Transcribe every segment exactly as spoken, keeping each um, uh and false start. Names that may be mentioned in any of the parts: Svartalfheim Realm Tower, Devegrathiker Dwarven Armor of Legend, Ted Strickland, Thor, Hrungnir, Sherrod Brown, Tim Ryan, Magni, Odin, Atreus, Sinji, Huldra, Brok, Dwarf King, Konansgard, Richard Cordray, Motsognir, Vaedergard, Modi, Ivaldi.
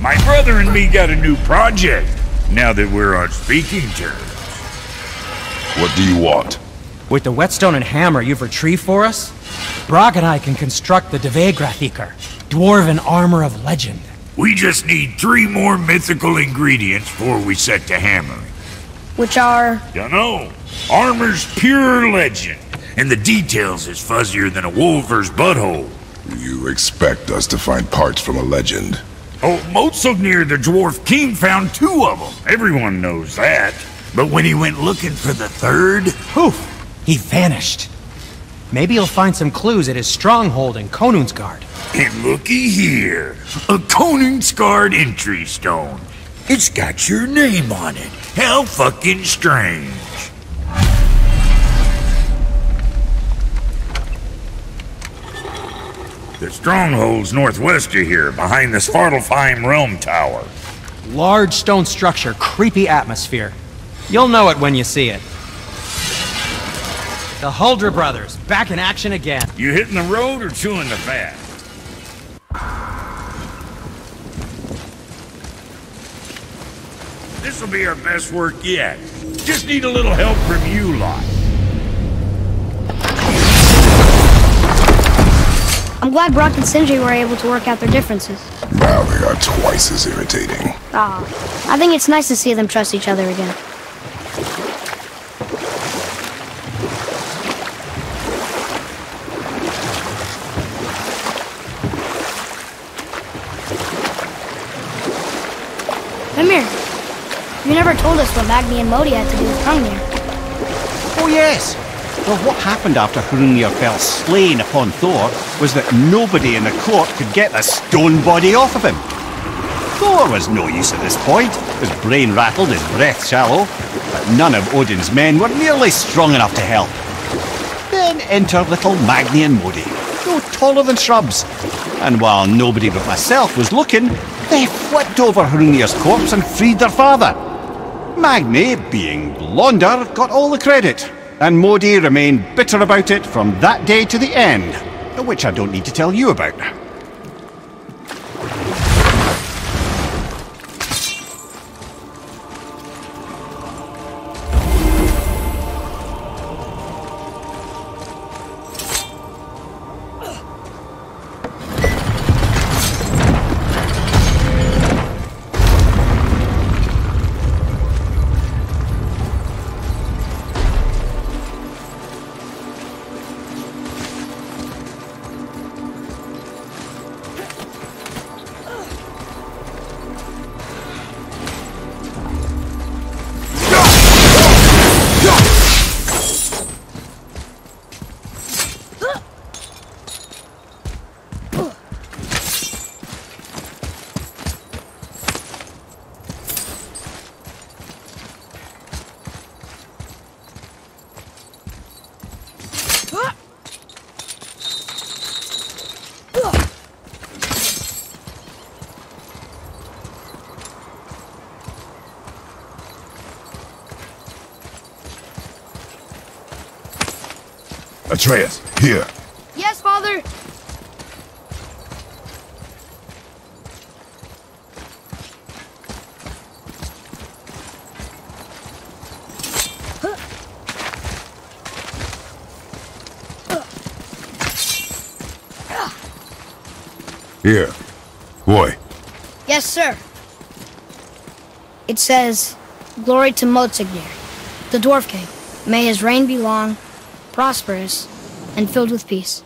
My brother and me got a new project, now that we're on speaking terms. What do you want? With the whetstone and hammer you've retrieved for us, Brok and I can construct the Devegrathiker Dwarven Armor of Legend. We just need three more mythical ingredients before we set to hammering. Which are? Dunno. Armor's pure legend, and the details is fuzzier than a wolver's butthole. You expect us to find parts from a legend? Oh, Motsognir, the Dwarf King, found two of them. Everyone knows that. But when he went looking for the third... poof! He vanished. Maybe he'll find some clues at his stronghold in Konansgard. And looky here. A Konansgard entry stone. It's got your name on it. How fucking strange. The stronghold's northwest of here, behind the Svartalfheim Realm Tower. Large stone structure, creepy atmosphere. You'll know it when you see it. The Huldra brothers, back in action again. You hitting the road or chewing the fat? This'll be our best work yet. Just need a little help from you lot. I'm glad Brok and Sinji were able to work out their differences. Now they are twice as irritating. Aw, I think it's nice to see them trust each other again. Come here. You never told us what Magni and Modi had to do with Hrungnir. Oh yes! Well, what happened after Hrungnir fell slain upon Thor was that nobody in the court could get the stone body off of him. Thor was no use at this point. His brain rattled, his breath shallow, but none of Odin's men were nearly strong enough to help. Then enter little Magni and Modi, no taller than shrubs. And while nobody but myself was looking, they flipped over Hrungnir's corpse and freed their father. Magni, being blonder, got all the credit. And Modi remained bitter about it from that day to the end, which I don't need to tell you about. Atreus, here. Yes, Father. Here. Boy. Yes, sir. It says, glory to Motsognir, the Dwarf King. May his reign be long, prosperous, and filled with peace.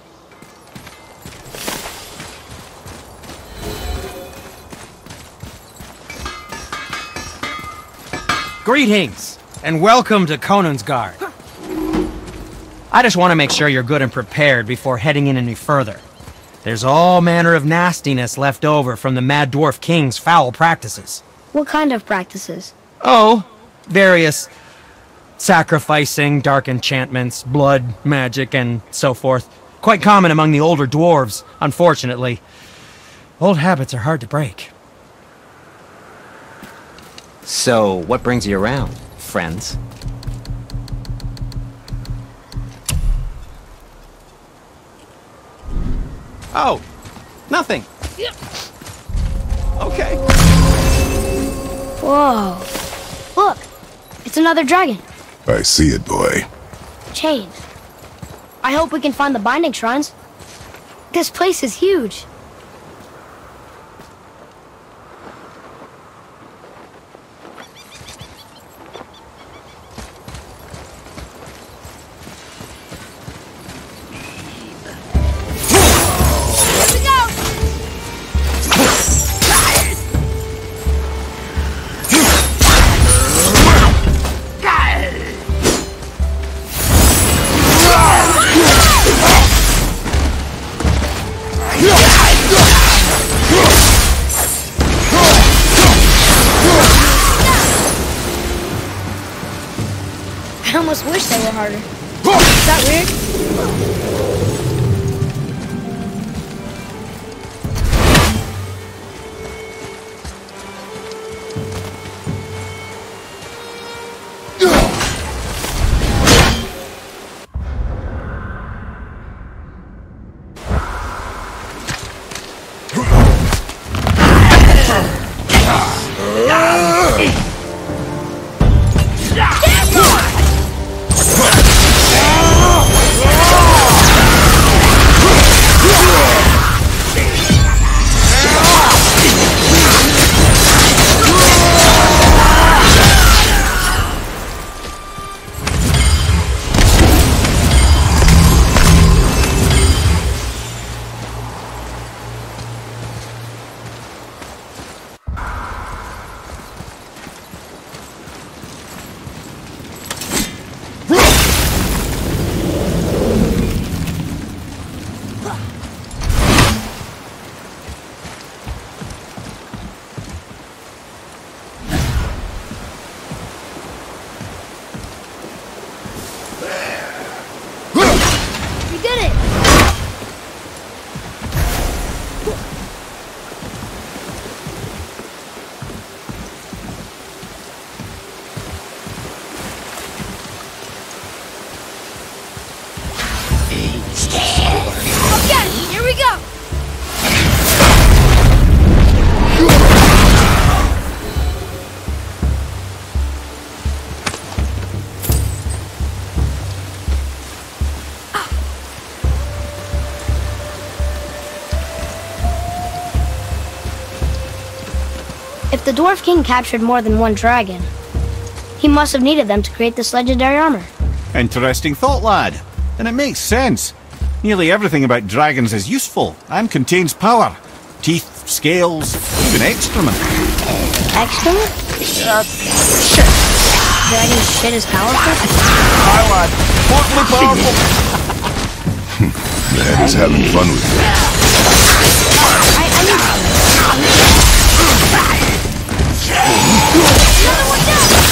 Greetings, and welcome to Konansgard. I just want to make sure you're good and prepared before heading in any further. There's all manner of nastiness left over from the Mad Dwarf King's foul practices. What kind of practices? Oh, various... sacrificing, dark enchantments, blood, magic, and so forth. Quite common among the older dwarves, unfortunately. Old habits are hard to break. So, what brings you around, friends? Oh, nothing. Yeah. Okay. Whoa. Look, it's another dragon. I see it, boy. Chain. I hope we can find the binding shrines. This place is huge. If the Dwarf King captured more than one dragon, he must have needed them to create this legendary armor. Interesting thought, lad. And it makes sense. Nearly everything about dragons is useful and contains power. Teeth, scales, even excrement. Excrement? Uh, shit. Dragon shit is powerful? Aye, lad. Totally powerful. That is having fun with you. I, I mean... The other one down!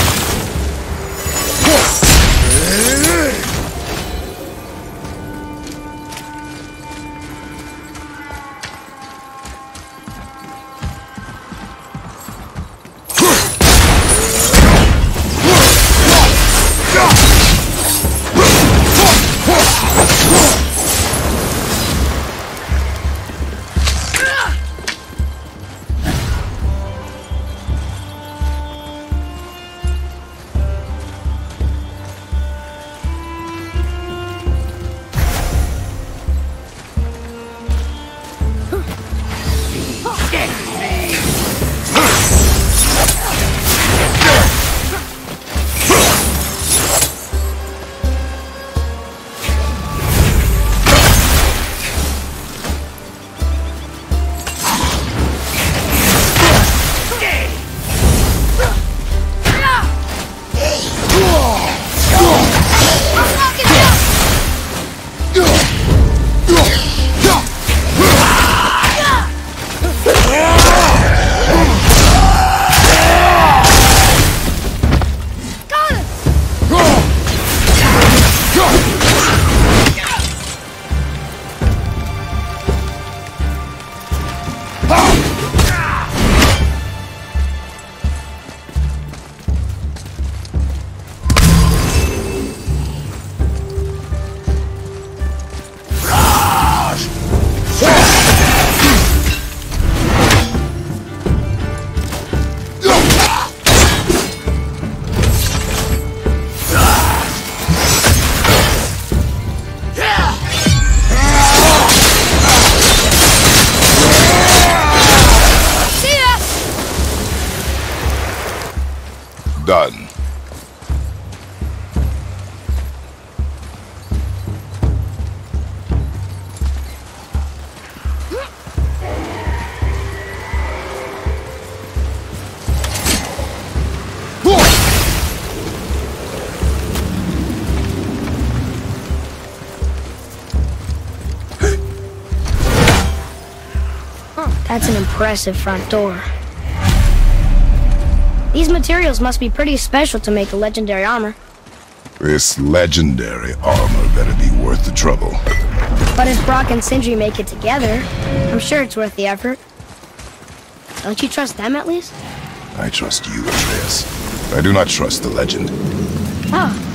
garden. That's an impressive front door. These materials must be pretty special to make a legendary armor. This legendary armor better be worth the trouble. But if Brok and Sinji make it together, I'm sure it's worth the effort. Don't you trust them at least? I trust you, Atreus. But I do not trust the legend. Oh.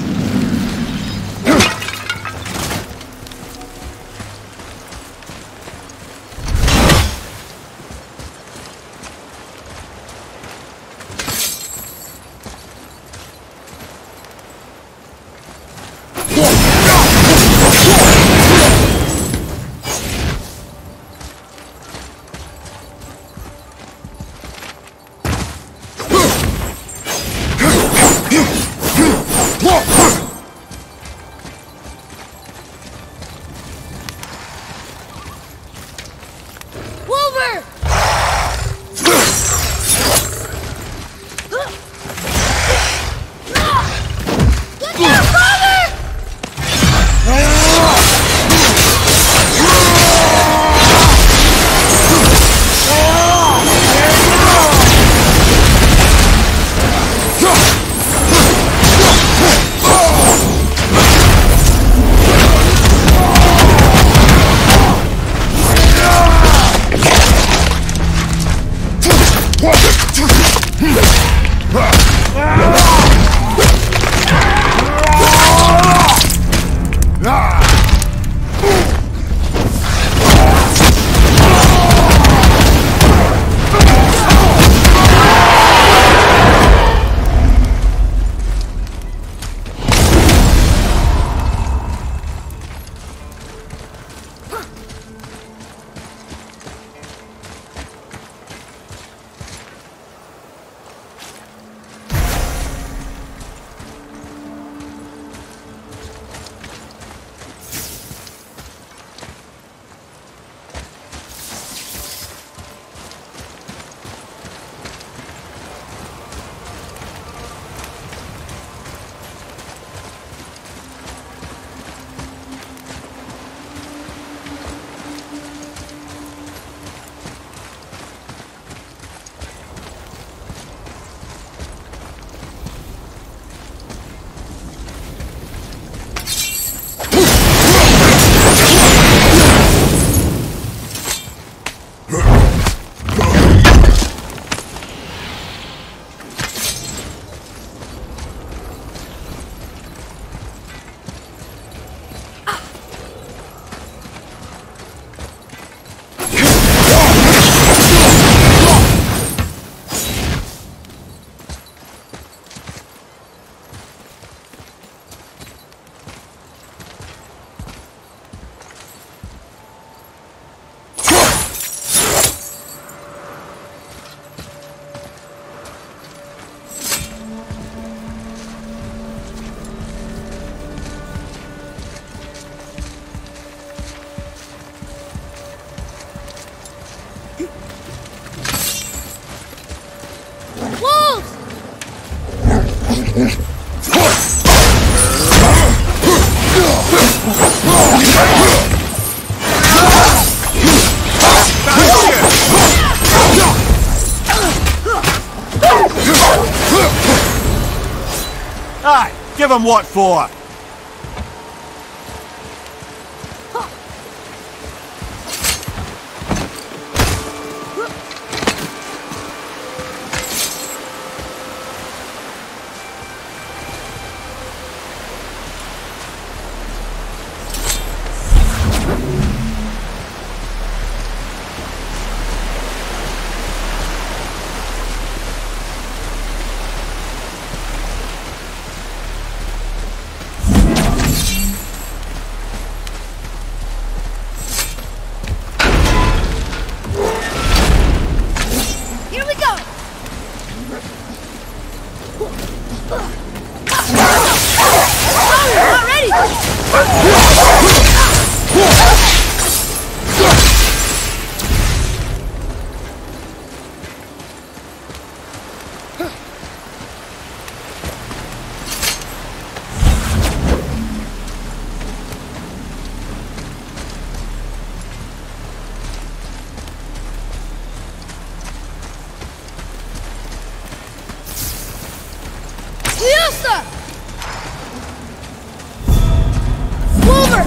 Give him what for? Faster! Over!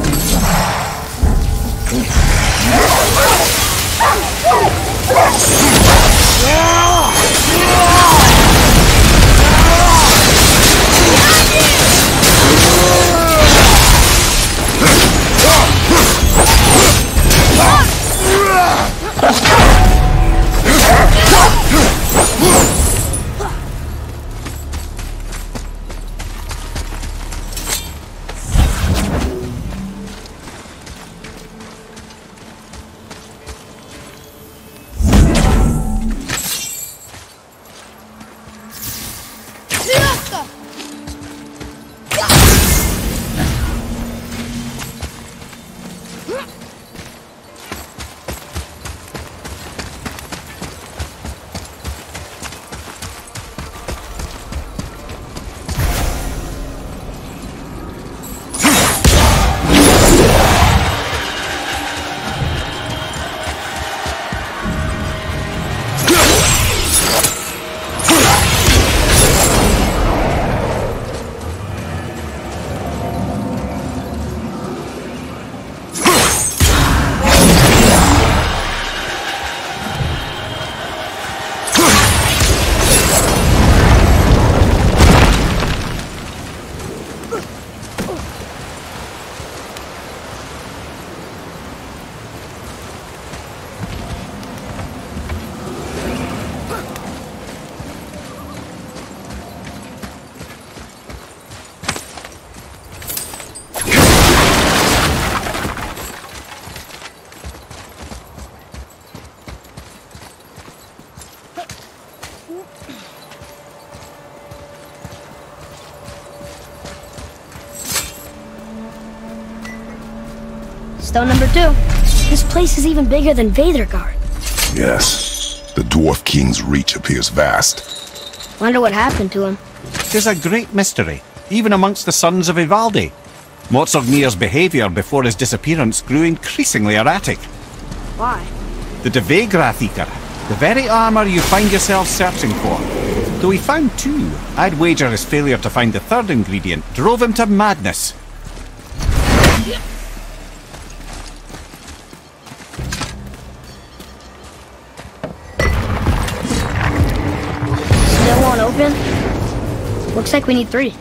Stone number two. This place is even bigger than Vaedergard. Yes. The Dwarf King's reach appears vast. Wonder what happened to him. It is a great mystery, even amongst the sons of Ivaldi. Motsognir's behavior before his disappearance grew increasingly erratic. Why? The Devegrathiker, the very armor you find yourself searching for. Though he found two, I'd wager his failure to find the third ingredient drove him to madness. Looks like we need three. Whoa!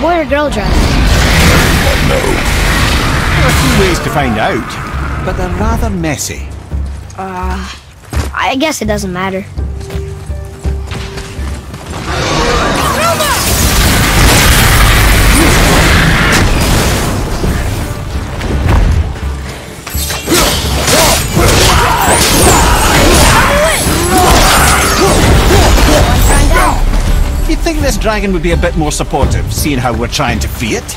Boy or girl dress? No. There are a few ways to find out, but they're rather messy. Uh, I guess it doesn't matter. I think this dragon would be a bit more supportive, seeing how we're trying to free it.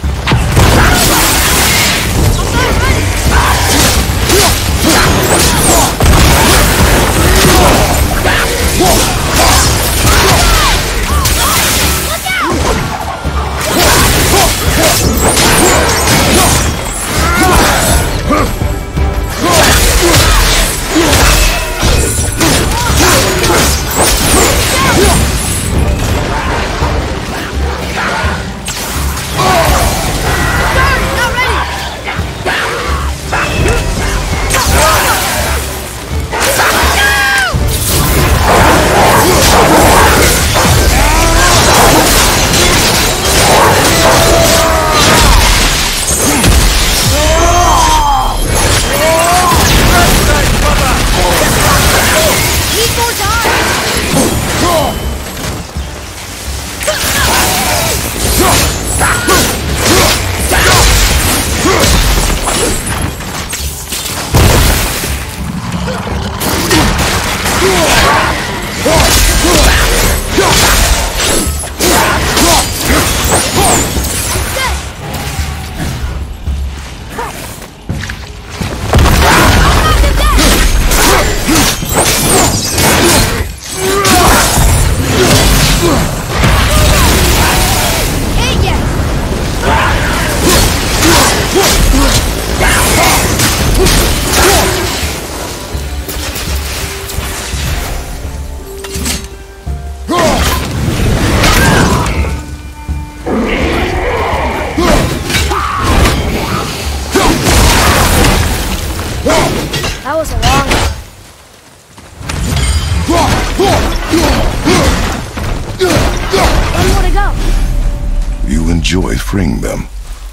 Enjoy freeing them.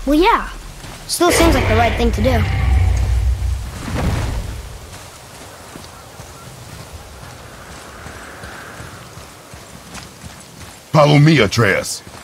Well, yeah. Still seems like the right thing to do. Follow me, Atreus.